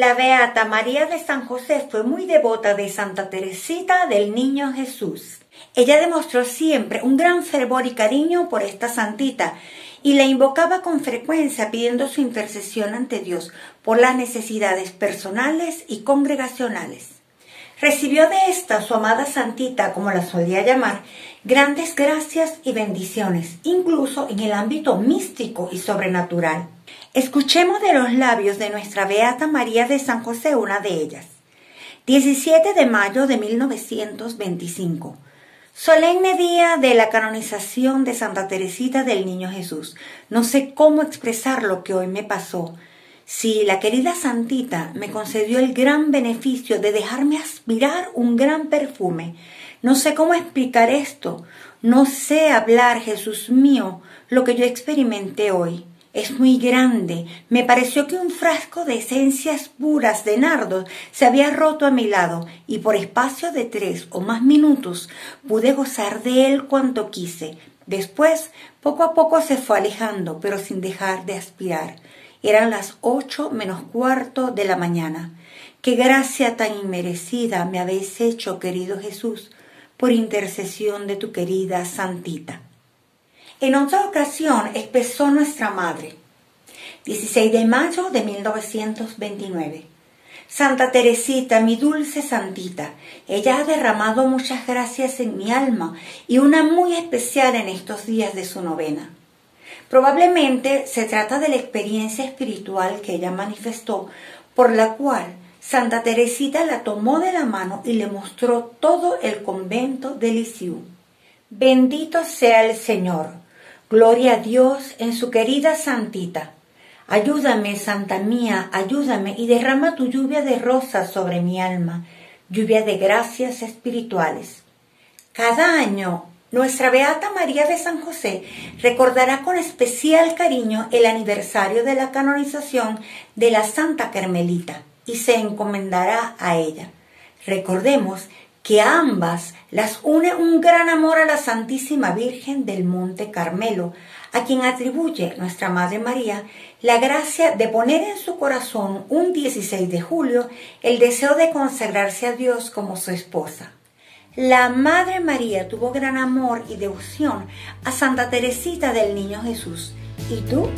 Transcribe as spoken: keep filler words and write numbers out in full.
La Beata María de San José fue muy devota de Santa Teresita del Niño Jesús. Ella demostró siempre un gran fervor y cariño por esta santita y la invocaba con frecuencia pidiendo su intercesión ante Dios por las necesidades personales y congregacionales. Recibió de esta, su amada santita, como la solía llamar, grandes gracias y bendiciones, incluso en el ámbito místico y sobrenatural. Escuchemos de los labios de nuestra Beata María de San José una de ellas. diecisiete de mayo de mil novecientos veinticinco. Solemne día de la canonización de Santa Teresita del Niño Jesús. No sé cómo expresar lo que hoy me pasó. Si la querida santita me concedió el gran beneficio de dejarme aspirar un gran perfume. No sé cómo explicar esto. No sé hablar, Jesús mío, lo que yo experimenté hoy. Es muy grande. Me pareció que un frasco de esencias puras de nardo se había roto a mi lado y por espacio de tres o más minutos pude gozar de él cuanto quise. Después, poco a poco se fue alejando, pero sin dejar de aspirar. Eran las ocho menos cuarto de la mañana. ¡Qué gracia tan inmerecida me habéis hecho, querido Jesús, por intercesión de tu querida santita! En otra ocasión expresó nuestra madre. dieciséis de mayo de mil novecientos veintinueve. Santa Teresita, mi dulce santita, ella ha derramado muchas gracias en mi alma y una muy especial en estos días de su novena. Probablemente se trata de la experiencia espiritual que ella manifestó, por la cual Santa Teresita la tomó de la mano y le mostró todo el convento de Lisieux. Bendito sea el Señor. Gloria a Dios en su querida santita. Ayúdame, santa mía, ayúdame y derrama tu lluvia de rosas sobre mi alma, lluvia de gracias espirituales. Cada año, nuestra Beata María de San José recordará con especial cariño el aniversario de la canonización de la Santa Carmelita y se encomendará a ella. Recordemos que a ambas las une un gran amor a la Santísima Virgen del Monte Carmelo, a quien atribuye nuestra Madre María la gracia de poner en su corazón un dieciséis de julio el deseo de consagrarse a Dios como su esposa. La Madre María tuvo gran amor y devoción a Santa Teresita del Niño Jesús. ¿Y tú?